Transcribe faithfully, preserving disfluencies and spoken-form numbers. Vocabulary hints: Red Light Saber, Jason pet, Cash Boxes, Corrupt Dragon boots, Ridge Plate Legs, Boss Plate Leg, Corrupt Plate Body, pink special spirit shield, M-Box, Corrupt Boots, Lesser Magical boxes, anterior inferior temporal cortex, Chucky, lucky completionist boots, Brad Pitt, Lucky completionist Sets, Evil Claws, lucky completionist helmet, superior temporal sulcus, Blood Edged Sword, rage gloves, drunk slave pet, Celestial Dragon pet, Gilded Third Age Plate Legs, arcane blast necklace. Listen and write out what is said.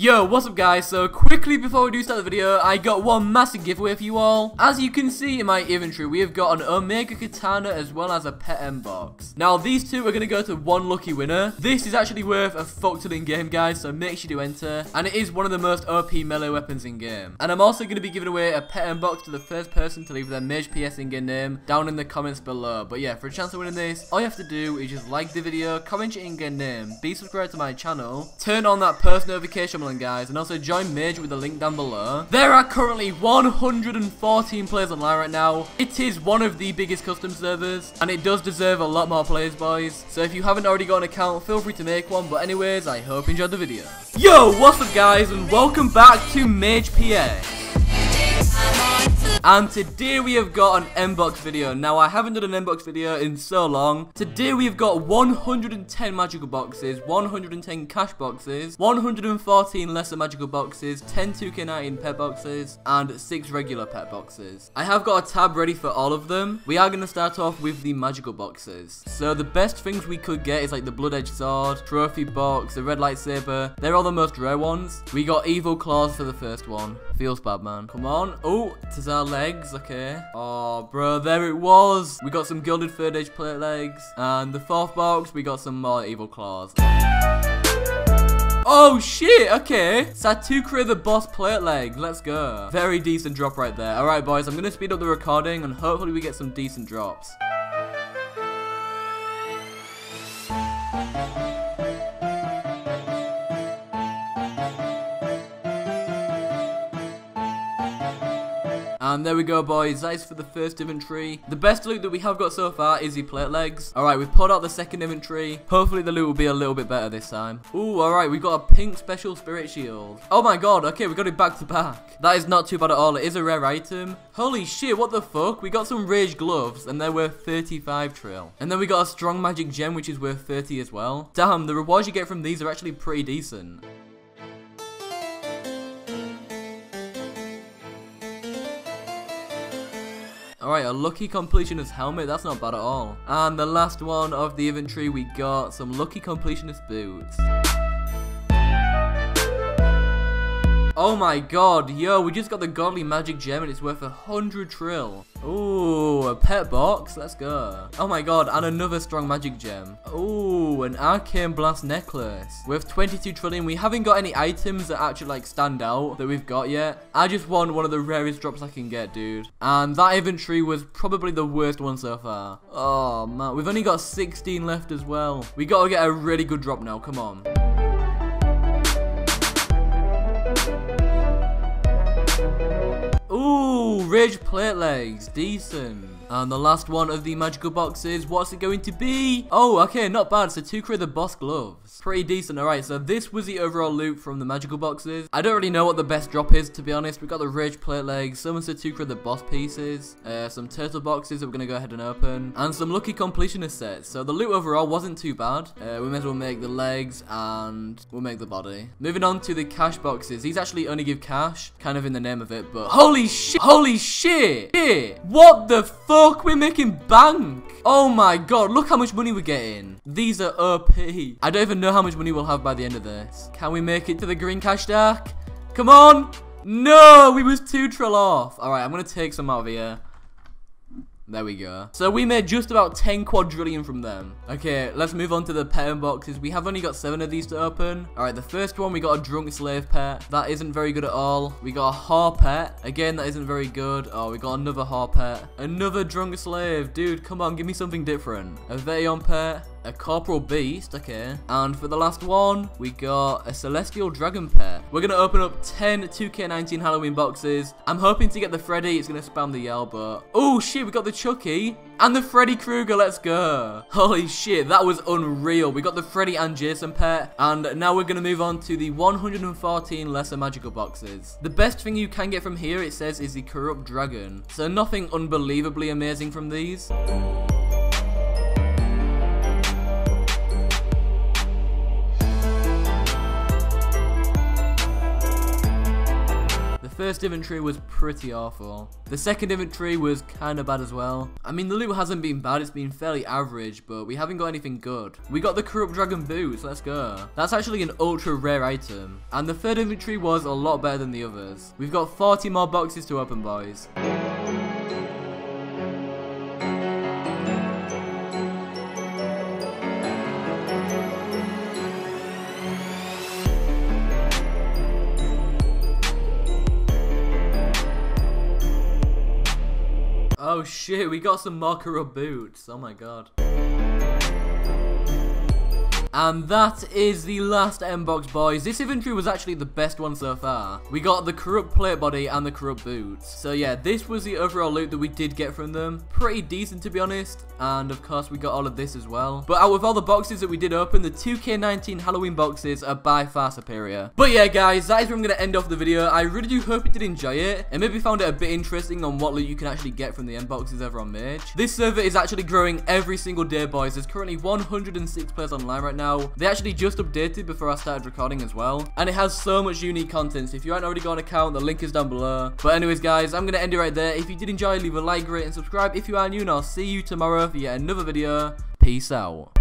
Yo, what's up guys? So quickly before we do start the video, I got one massive giveaway for you all. As you can see in my inventory, we have got an Omega Katana as well as a pet M-Box. Now these two are going to go to one lucky winner. This is actually worth a fuck ton in game guys, so make sure you enter. And it is one of the most O P melee weapons in game. And I'm also going to be giving away a pet M-Box to the first person to leave their Mage P S in-game name down in the comments below. But yeah, for a chance of winning this, all you have to do is just like the video, comment your in-game name, be subscribed to my channel, turn on that post notification bell guys, and also join Mage with the link down below. There are currently one hundred fourteen players online right now. It is one of the biggest custom servers and it does deserve a lot more players boys, so if you haven't already got an account, feel free to make one. But anyways, I hope you enjoyed the video. Yo, what's up guys and welcome back to Mage P S. And today we have got an M-Box video. Now I haven't done an M-Box video in so long. Today we have got one hundred ten magical boxes, one hundred ten cash boxes, one hundred fourteen lesser magical boxes, ten two K nineteen pet boxes, and six regular pet boxes. I have got a tab ready for all of them. We are going to start off with the magical boxes. So the best things we could get is like the Blood Edged Sword, Trophy Box, the Red Light Saber. They're all the most rare ones. We got Evil Claws for the first one. Feels bad man. Come on. Oh, Tazal legs, okay. Oh, bro, there it was. We got some Gilded Third Age Plate Legs. And the fourth box, we got some more Evil Claws. Oh, shit, okay. Two Critter the Boss Plate Leg. Let's go. Very decent drop right there. All right, boys, I'm going to speed up the recording and hopefully we get some decent drops. And there we go boys, that is for the first inventory. The best loot that we have got so far is the plate legs. Alright, we've pulled out the second inventory. Hopefully the loot will be a little bit better this time. Ooh, alright, we've got a pink special spirit shield. Oh my god, okay, we got it back to back. That is not too bad at all, it is a rare item. Holy shit, what the fuck? We got some rage gloves and they're worth thirty-five trill. And then we got a strong magic gem which is worth thirty as well. Damn, the rewards you get from these are actually pretty decent. Alright, a lucky completionist helmet, that's not bad at all. And the last one of the inventory, we got some lucky completionist boots. Oh my god, yo, we just got the godly magic gem and it's worth a hundred trill. Ooh, a pet box, let's go. Oh my god, and another strong magic gem. Ooh, an arcane blast necklace. Worth twenty-two trillion. We haven't got any items that actually like stand out that we've got yet. I just want one of the rarest drops I can get, dude. And that inventory was probably the worst one so far. Oh man, we've only got sixteen left as well. We gotta get a really good drop now, come on. Ooh, Ridge Plate Legs, decent. And the last one of the magical boxes, what's it going to be? Oh, okay, not bad, so Two Critter the Boss Gloves. Pretty decent, alright, so this was the overall loot from the magical boxes. I don't really know what the best drop is, to be honest. We got the Ridge Plate Legs, some of the Two Critter the Boss pieces, uh, some Turtle Boxes that we're going to go ahead and open, and some Lucky Completionist Sets. So the loot overall wasn't too bad. Uh, we may as well make the legs, and we'll make the body. Moving on to the Cash Boxes. These actually only give cash, kind of in the name of it, but holy Holy shit, holy shit, shit, what the fuck, we're making bank. Oh my god, look how much money we're getting. These are O P. I don't even know how much money we'll have by the end of this. Can we make it to the green cash stack? Come on. No, we was two trill off. All right, I'm going to take some out of here. There we go. So we made just about ten quadrillion from them. Okay, let's move on to the pet unboxes. We have only got seven of these to open. All right, the first one, we got a drunk slave pet. That isn't very good at all. We got a haw pet. Again, that isn't very good. Oh, we got another haw pet. Another drunk slave. Dude, come on, give me something different. A Veyon pet. A Corporal Beast, okay. And for the last one, we got a Celestial Dragon pet. We're going to open up ten two K nineteen Halloween boxes. I'm hoping to get the Freddy. It's going to spam the yell, but... Oh, shit, we got the Chucky and the Freddy Krueger. Let's go. Holy shit, that was unreal. We got the Freddy and Jason pet. And now we're going to move on to the one hundred fourteen Lesser Magical boxes. The best thing you can get from here, it says, is the Corrupt Dragon. So nothing unbelievably amazing from these. first inventory was pretty awful. The second inventory was kinda bad as well. I mean, the loot hasn't been bad, it's been fairly average, but we haven't got anything good. We got the Corrupt Dragon boots, let's go. That's actually an ultra rare item. And the third inventory was a lot better than the others. We've got forty more boxes to open, boys. Oh shit, we got some Makara boots, oh my god. And that is the last M-Box, boys. This inventory was actually the best one so far. We got the Corrupt Plate Body and the Corrupt Boots. So yeah, this was the overall loot that we did get from them. Pretty decent, to be honest. And of course, we got all of this as well. But out of all the boxes that we did open, the two K nineteen Halloween boxes are by far superior. But yeah, guys, that is where I'm going to end off the video. I really do hope you did enjoy it, and maybe found it a bit interesting on what loot you can actually get from the M-Boxes over on Mage. This server is actually growing every single day, boys. There's currently one hundred six players online right now. Now, they actually just updated before I started recording as well, and it has so much unique content. So if you haven't already got an account, the link is down below. But anyways, guys, I'm gonna end it right there. If you did enjoy, leave a like, rate, and subscribe if you are new, and I'll see you tomorrow for yet another video. Peace out.